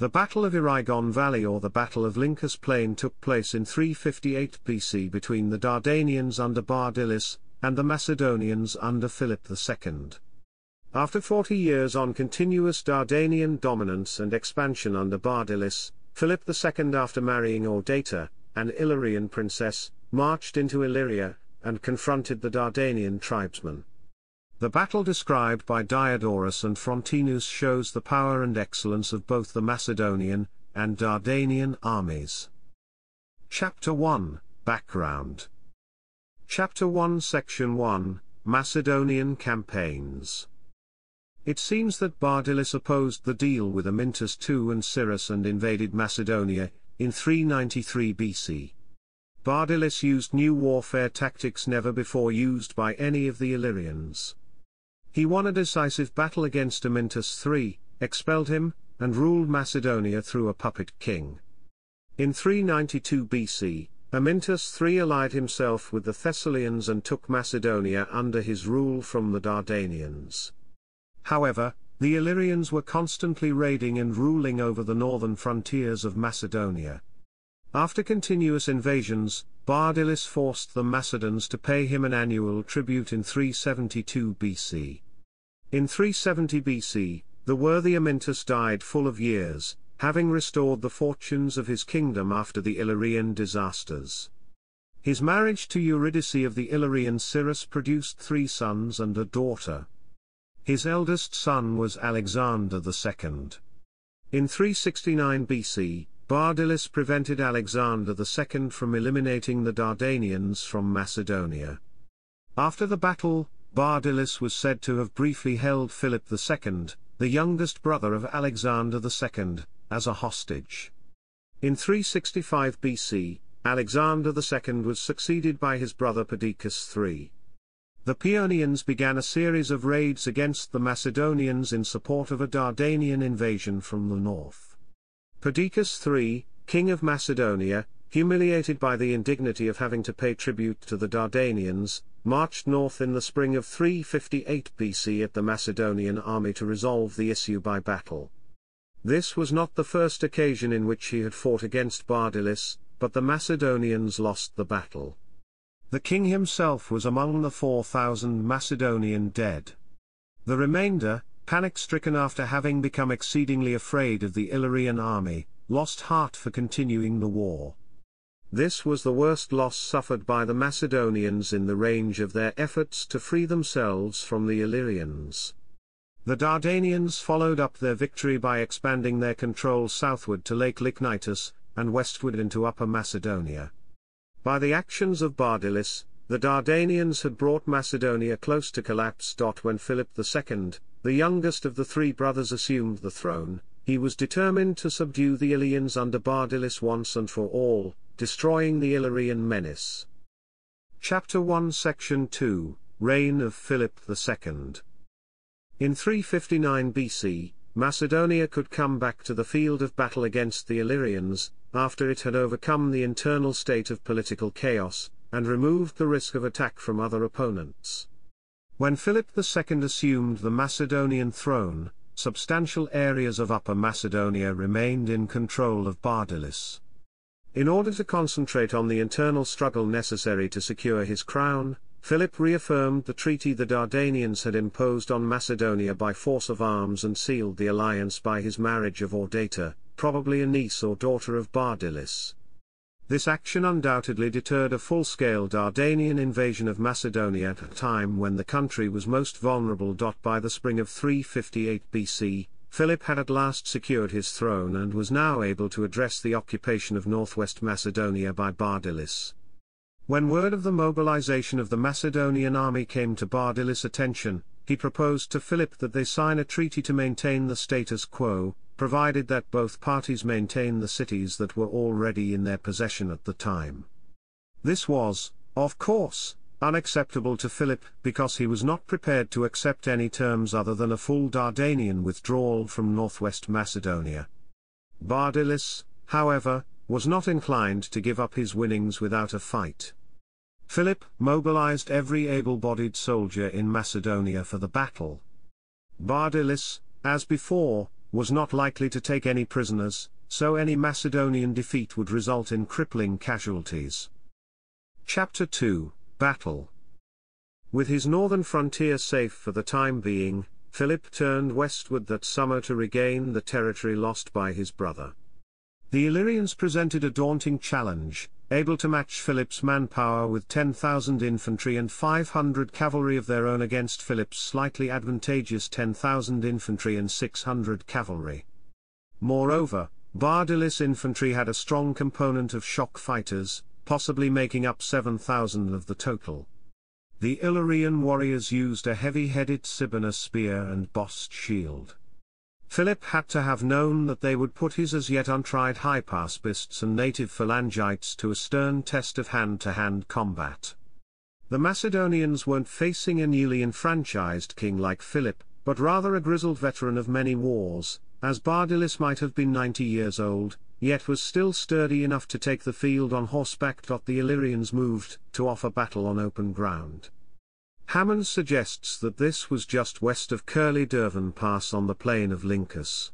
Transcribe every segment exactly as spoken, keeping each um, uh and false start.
The Battle of Erigon Valley or the Battle of Lyncus Plain took place in three fifty-eight B C between the Dardanians under Bardylis, and the Macedonians under Philip the Second. After forty years on continuous Dardanian dominance and expansion under Bardylis, Philip the Second, after marrying Audata, an Illyrian princess, marched into Illyria, and confronted the Dardanian tribesmen. The battle described by Diodorus and Frontinus shows the power and excellence of both the Macedonian and Dardanian armies. Chapter one, Background. Chapter one, Section one, Macedonian Campaigns. It seems that Bardylis opposed the deal with Amyntas the Second and Cyrus and invaded Macedonia in three ninety-three B C. Bardylis used new warfare tactics never before used by any of the Illyrians. He won a decisive battle against Amyntas the Third, expelled him, and ruled Macedonia through a puppet king. In three ninety-two B C, Amyntas the Third allied himself with the Thessalians and took Macedonia under his rule from the Dardanians. However, the Illyrians were constantly raiding and ruling over the northern frontiers of Macedonia. After continuous invasions, Bardylis forced the Macedons to pay him an annual tribute in three seventy-two B C. In three seventy B C, the worthy Amyntas died full of years, having restored the fortunes of his kingdom after the Illyrian disasters. His marriage to Eurydice of the Illyrian Cyrus produced three sons and a daughter. His eldest son was Alexander the Second. In three sixty-nine B C, Bardylis prevented Alexander the Second from eliminating the Dardanians from Macedonia. After the battle, Bardylis was said to have briefly held Philip the Second, the youngest brother of Alexander the Second, as a hostage. In three sixty-five B C, Alexander the Second was succeeded by his brother Perdiccas the Third. The Paeonians began a series of raids against the Macedonians in support of a Dardanian invasion from the north. Perdiccas the Third, king of Macedonia, humiliated by the indignity of having to pay tribute to the Dardanians, marched north in the spring of three fifty-eight B C at the Macedonian army to resolve the issue by battle. This was not the first occasion in which he had fought against Bardylis, but the Macedonians lost the battle. The king himself was among the four thousand Macedonian dead. The remainder, panic-stricken after having become exceedingly afraid of the Illyrian army, lost heart for continuing the war. This was the worst loss suffered by the Macedonians in the range of their efforts to free themselves from the Illyrians. The Dardanians followed up their victory by expanding their control southward to Lake Lychnitus, and westward into Upper Macedonia. By the actions of Bardylis, the Dardanians had brought Macedonia close to collapse. When Philip the Second, the youngest of the three brothers, assumed the throne, he was determined to subdue the Illyrians under Bardylis once and for all, destroying the Illyrian menace. Chapter one, Section two, Reign of Philip the Second. In three fifty-nine B C, Macedonia could come back to the field of battle against the Illyrians, after it had overcome the internal state of political chaos, and removed the risk of attack from other opponents. When Philip the Second assumed the Macedonian throne, substantial areas of Upper Macedonia remained in control of Bardylis. In order to concentrate on the internal struggle necessary to secure his crown, Philip reaffirmed the treaty the Dardanians had imposed on Macedonia by force of arms and sealed the alliance by his marriage of Audata, probably a niece or daughter of Bardylis. This action undoubtedly deterred a full-scale Dardanian invasion of Macedonia at a time when the country was most vulnerable. By the spring of three fifty-eight B C, Philip had at last secured his throne and was now able to address the occupation of northwest Macedonia by Bardylis. When word of the mobilization of the Macedonian army came to Bardylis' attention, he proposed to Philip that they sign a treaty to maintain the status quo, provided that both parties maintain the cities that were already in their possession at the time. This was, of course, unacceptable to Philip, because he was not prepared to accept any terms other than a full Dardanian withdrawal from northwest Macedonia. Bardylis, however, was not inclined to give up his winnings without a fight. Philip mobilized every able-bodied soldier in Macedonia for the battle. Bardylis, as before, was not likely to take any prisoners, so any Macedonian defeat would result in crippling casualties. Chapter two, Battle. With his northern frontier safe for the time being, Philip turned westward that summer to regain the territory lost by his brother. The Illyrians presented a daunting challenge, able to match Philip's manpower with ten thousand infantry and five hundred cavalry of their own against Philip's slightly advantageous ten thousand infantry and six hundred cavalry. Moreover, Bardylis infantry had a strong component of shock fighters, possibly making up seven thousand of the total. The Illyrian warriors used a heavy-headed Sibauna spear and bossed shield. Philip had to have known that they would put his as-yet-untried hypaspists and native phalangites to a stern test of hand-to-hand combat. The Macedonians weren't facing a newly enfranchised king like Philip, but rather a grizzled veteran of many wars, as Bardylis might have been ninety years old, yet was still sturdy enough to take the field on horseback. The Illyrians moved to offer battle on open ground. Hammond suggests that this was just west of Curly-Durvan Pass on the plain of Lyncus.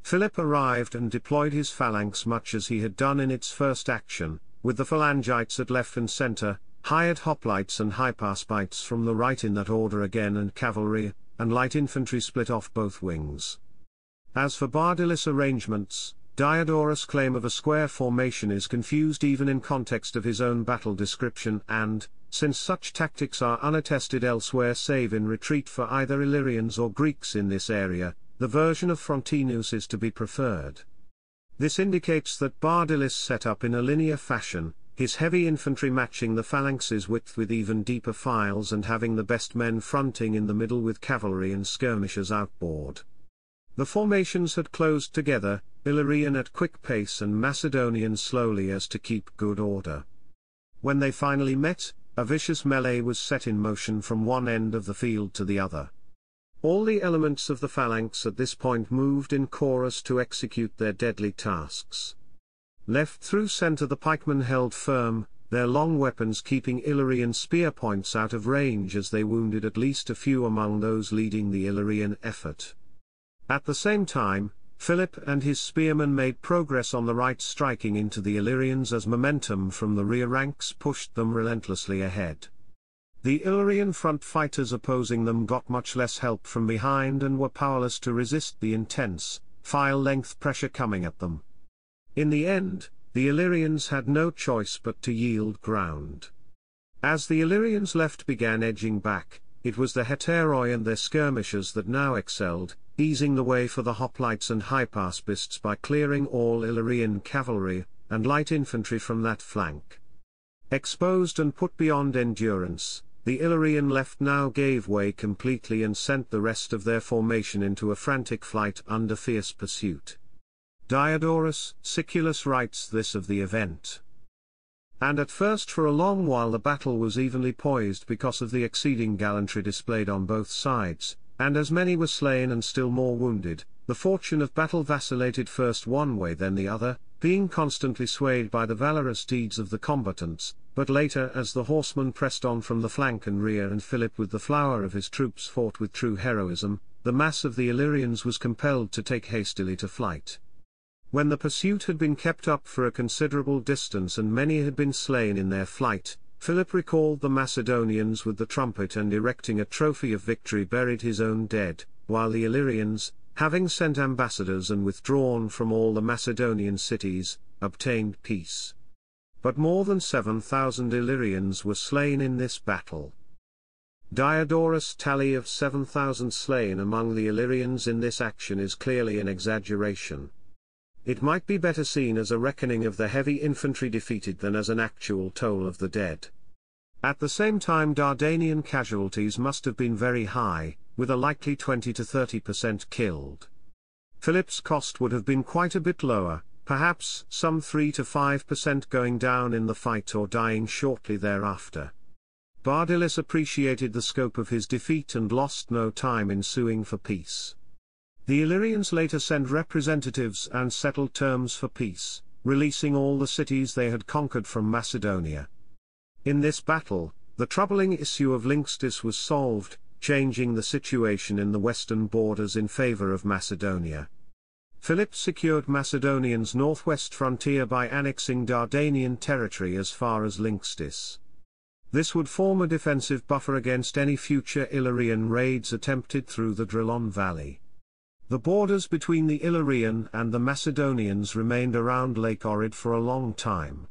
Philip arrived and deployed his phalanx much as he had done in its first action, with the phalangites at left and centre, hired hoplites and hypaspists from the right in that order again, and cavalry and light infantry split off both wings. As for Bardylis' arrangements, Diodorus' claim of a square formation is confused even in context of his own battle description and, since such tactics are unattested elsewhere save in retreat for either Illyrians or Greeks in this area, the version of Frontinus is to be preferred. This indicates that Bardylis set up in a linear fashion, his heavy infantry matching the phalanx's width with even deeper files and having the best men fronting in the middle with cavalry and skirmishers outboard. The formations had closed together, Illyrian at quick pace and Macedonian slowly as to keep good order. When they finally met, a vicious melee was set in motion from one end of the field to the other. All the elements of the phalanx at this point moved in chorus to execute their deadly tasks. Left through centre, the pikemen held firm, their long weapons keeping Illyrian spear points out of range as they wounded at least a few among those leading the Illyrian effort. At the same time, Philip and his spearmen made progress on the right, striking into the Illyrians as momentum from the rear ranks pushed them relentlessly ahead. The Illyrian front fighters opposing them got much less help from behind and were powerless to resist the intense, file-length pressure coming at them. In the end, the Illyrians had no choice but to yield ground. As the Illyrians' left began edging back, it was the Hetairoi and their skirmishers that now excelled, easing the way for the hoplites and hypaspists by clearing all Illyrian cavalry and light infantry from that flank. Exposed and put beyond endurance, the Illyrian left now gave way completely and sent the rest of their formation into a frantic flight under fierce pursuit. Diodorus Siculus writes this of the event. And at first for a long while the battle was evenly poised because of the exceeding gallantry displayed on both sides, and as many were slain and still more wounded, the fortune of battle vacillated first one way then the other, being constantly swayed by the valorous deeds of the combatants, but later as the horsemen pressed on from the flank and rear and Philip with the flower of his troops fought with true heroism, the mass of the Illyrians was compelled to take hastily to flight. When the pursuit had been kept up for a considerable distance and many had been slain in their flight, Philip recalled the Macedonians with the trumpet and erecting a trophy of victory buried his own dead, while the Illyrians, having sent ambassadors and withdrawn from all the Macedonian cities, obtained peace. But more than seven thousand Illyrians were slain in this battle. Diodorus' tally of seven thousand slain among the Illyrians in this action is clearly an exaggeration. It might be better seen as a reckoning of the heavy infantry defeated than as an actual toll of the dead. At the same time, Dardanian casualties must have been very high, with a likely twenty to thirty percent killed. Philip's cost would have been quite a bit lower, perhaps some three to five percent going down in the fight or dying shortly thereafter. Bardylis appreciated the scope of his defeat and lost no time in suing for peace. The Illyrians later sent representatives and settled terms for peace, releasing all the cities they had conquered from Macedonia. In this battle, the troubling issue of Lynkestis was solved, changing the situation in the western borders in favor of Macedonia. Philip secured Macedonians' northwest frontier by annexing Dardanian territory as far as Lynkestis. This would form a defensive buffer against any future Illyrian raids attempted through the Drilon Valley. The borders between the Illyrian and the Macedonians remained around Lake Ohrid for a long time.